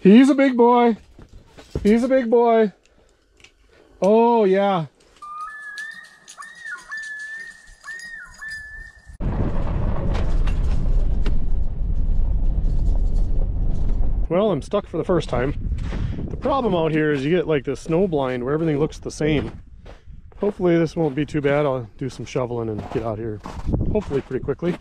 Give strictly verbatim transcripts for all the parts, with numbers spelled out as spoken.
He's a big boy. He's a big boy. Oh, yeah. Well, I'm stuck for the first time. The problem out here is you get like this snow blind where everything looks the same. Hopefully this won't be too bad. I'll do some shoveling and get out here hopefully pretty quickly.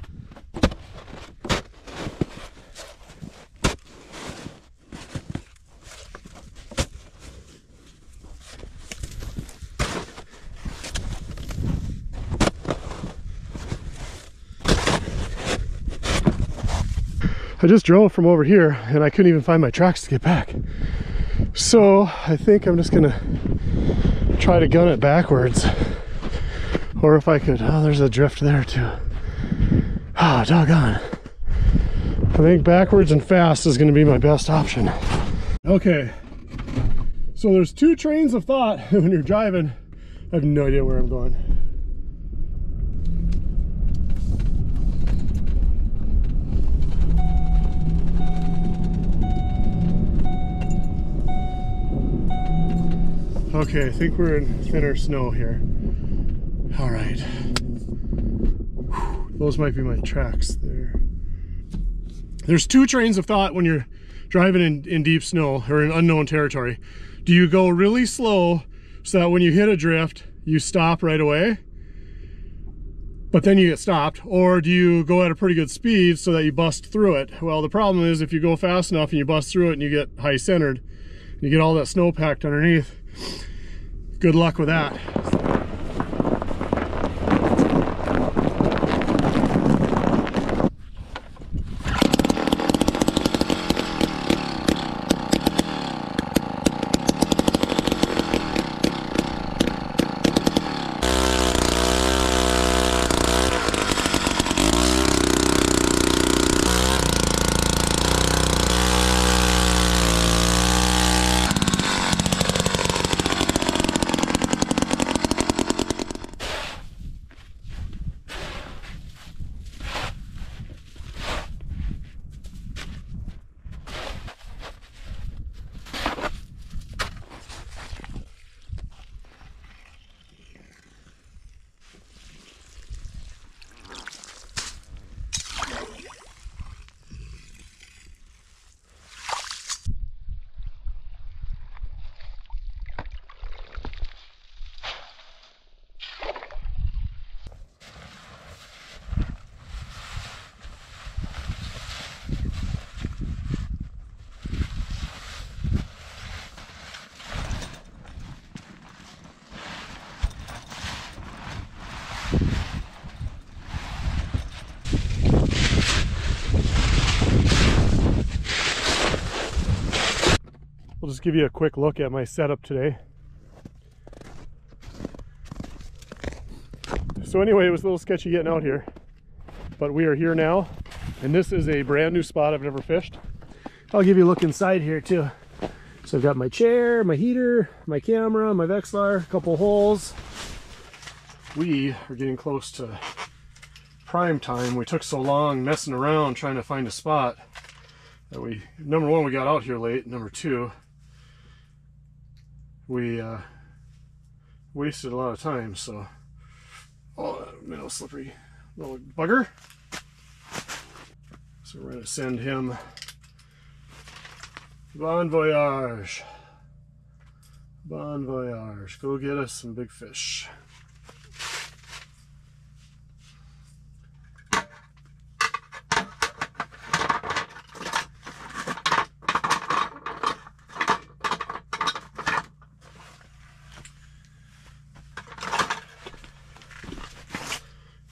I just drove from over here and I couldn't even find my tracks to get back. So I think I'm just gonna try to gun it backwards. Or if I could, oh, there's a drift there too. Ah, doggone. I think backwards and fast is gonna be my best option. Okay, so there's two trains of thought when you're driving. I have no idea where I'm going. Okay, I think we're in thinner snow here. All right. Whew, those might be my tracks there. There's two trains of thought when you're driving in, in deep snow or in unknown territory. Do you go really slow so that when you hit a drift, you stop right away, but then you get stopped? Or do you go at a pretty good speed so that you bust through it? Well, the problem is if you go fast enough and you bust through it and you get high-centered, you get all that snow packed underneath. Good luck with that. I'll just give you a quick look at my setup today. So anyway, it was a little sketchy getting out here, but we are here now, and this is a brand new spot I've never fished. I'll give you a look inside here too. So I've got my chair, my heater, my camera, my Vexlar, a couple holes. We are getting close to prime time. We took so long messing around trying to find a spot that we, number one, we got out here late, number two, we uh, wasted a lot of time, so, oh, that minnow slippery little bugger. So we're going to send him bon voyage, bon voyage, go get us some big fish.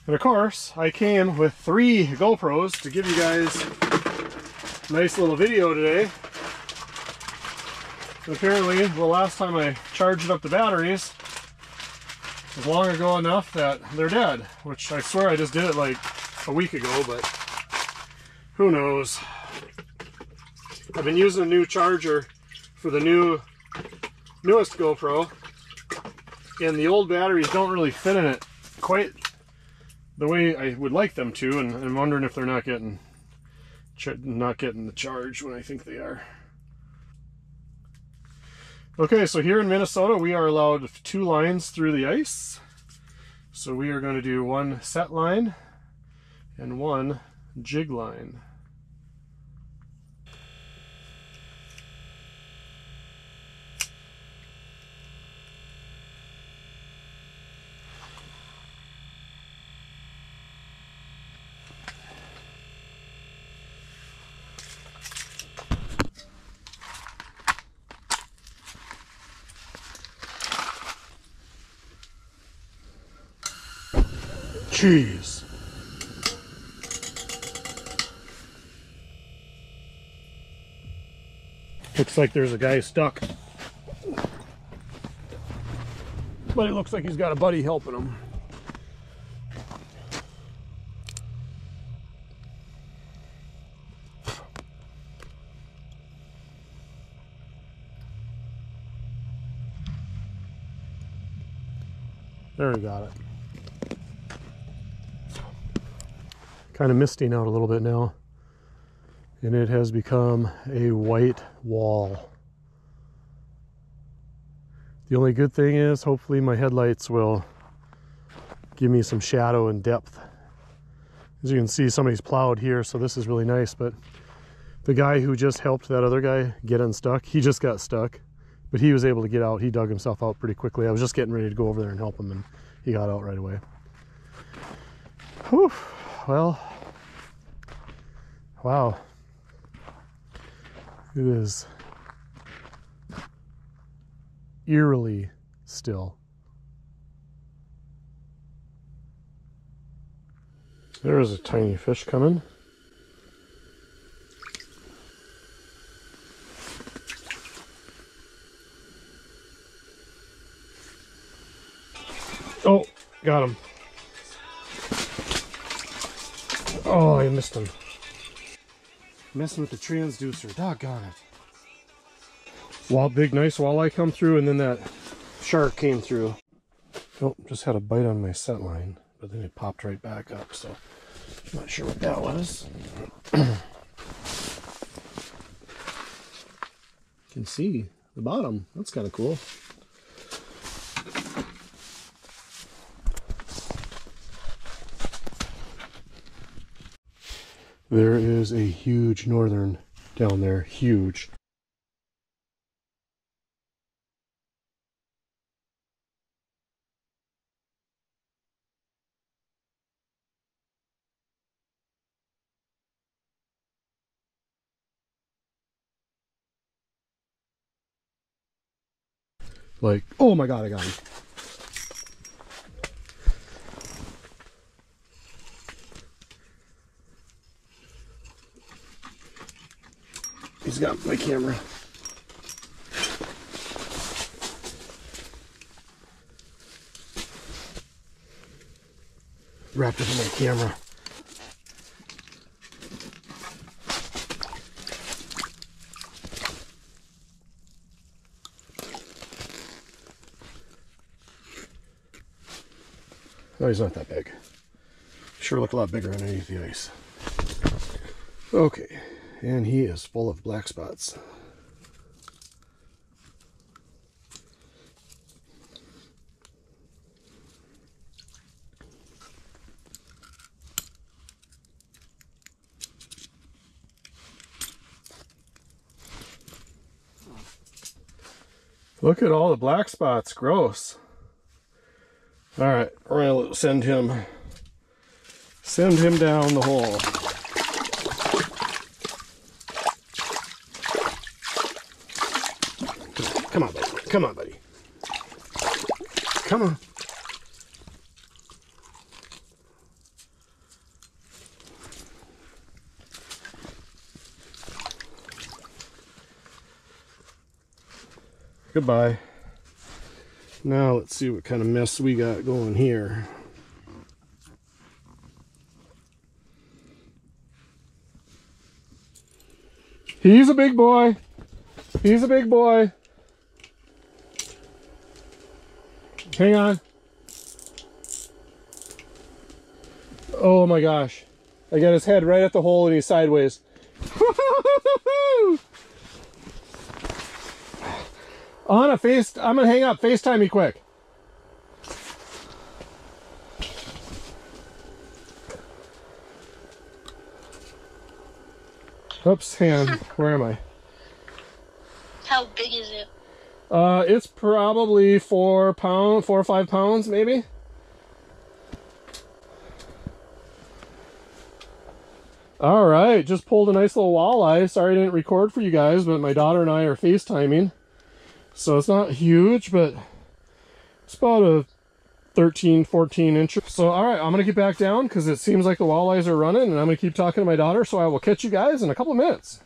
And of course, I came with three GoPros to give you guys a nice little video today. And apparently, the last time I charged up the batteries was long ago enough that they're dead, which I swear I just did it like a week ago, but who knows. I've been using a new charger for the new newest GoPro, and the old batteries don't really fit in it quite the way I would like them to, and I'm wondering if they're not getting not getting the charge when I think they are. Okay, so here in Minnesota, we are allowed two lines through the ice. So we are going to do one set line and one jig line. Jeez. Looks like there's a guy stuck. But it looks like he's got a buddy helping him. There, we got it. Kind of misting out a little bit now, and it has become a white wall. The only good thing is hopefully my headlights will give me some shadow and depth. As you can see, somebody's plowed here, so this is really nice. But the guy who just helped that other guy get unstuck, he just got stuck, but he was able to get out. He dug himself out pretty quickly. I was just getting ready to go over there and help him, and he got out right away. Whew. Well, wow, it is eerily still. There is a tiny fish coming. Oh, got him. Oh, I missed him. Messing with the transducer, doggone it. Wild, big, nice walleye come through, and then that shark came through. Oh, just had a bite on my set line, but then it popped right back up, so I'm not sure what that was. You can see the bottom. That's kind of cool. There is a huge northern down there, huge. Like, oh my God, I got him. He's got my camera. Wrapped up in my camera. No, he's not that big. Sure looked a lot bigger underneath the ice. Okay. And he is full of black spots. Look at all the black spots, gross. All right, we're gonna send him, send him down the hole. Come on, buddy. Come on, buddy. Come on. Goodbye. Now let's see what kind of mess we got going here. He's a big boy. He's a big boy. Hang on. Oh my gosh. I got his head right at the hole and he's sideways. on a face, I'm gonna hang up, FaceTime me quick. Oops, hang on, where am I? How big is it? Uh, it's probably four pound, four or five pounds, maybe. All right, just pulled a nice little walleye. Sorry I didn't record for you guys, but my daughter and I are FaceTiming. So it's not huge, but it's about a thirteen, fourteen inch. So, all right, I'm going to get back down because it seems like the walleyes are running, and I'm going to keep talking to my daughter. So I will catch you guys in a couple of minutes.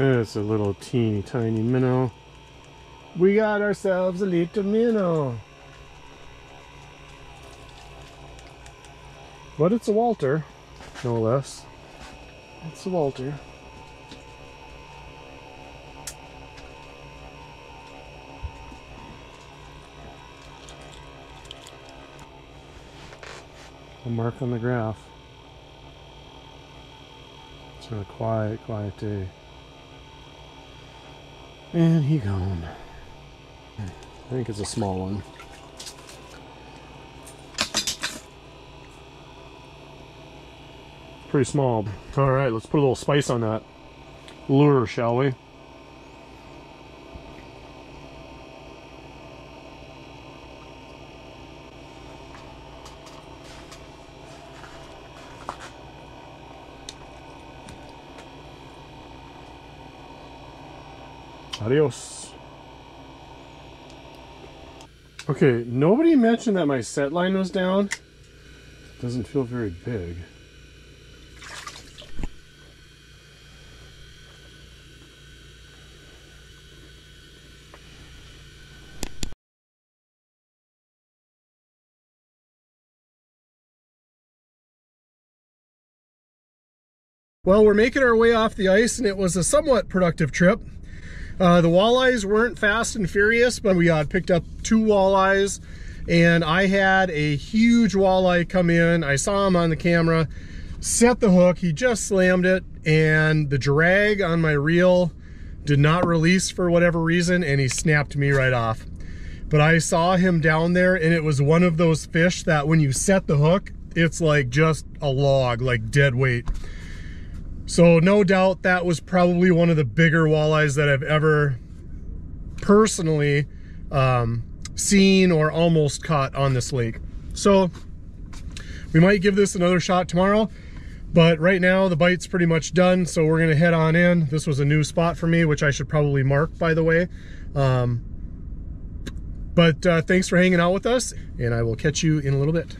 It's a little teeny tiny minnow. We got ourselves a little minnow. But it's a Walter, no less. It's a Walter. A mark on the graph. It's a quiet, quiet day. And he gone. I think it's a small one. Pretty small. All right, let's put a little spice on that lure, shall we? Adios. Okay, nobody mentioned that my set line was down. Doesn't feel very big. Well, we're making our way off the ice, and it was a somewhat productive trip. Uh, the walleyes weren't fast and furious, but we uh, picked up two walleyes, and I had a huge walleye come in. I saw him on the camera, set the hook, he just slammed it, and the drag on my reel did not release for whatever reason, and he snapped me right off. But I saw him down there, and it was one of those fish that when you set the hook, it's like just a log, like dead weight. So no doubt that was probably one of the bigger walleyes that I've ever personally um, seen or almost caught on this lake. So we might give this another shot tomorrow, but right now the bite's pretty much done. So we're gonna head on in. This was a new spot for me, which I should probably mark, by the way. Um, but uh, thanks for hanging out with us, and I will catch you in a little bit.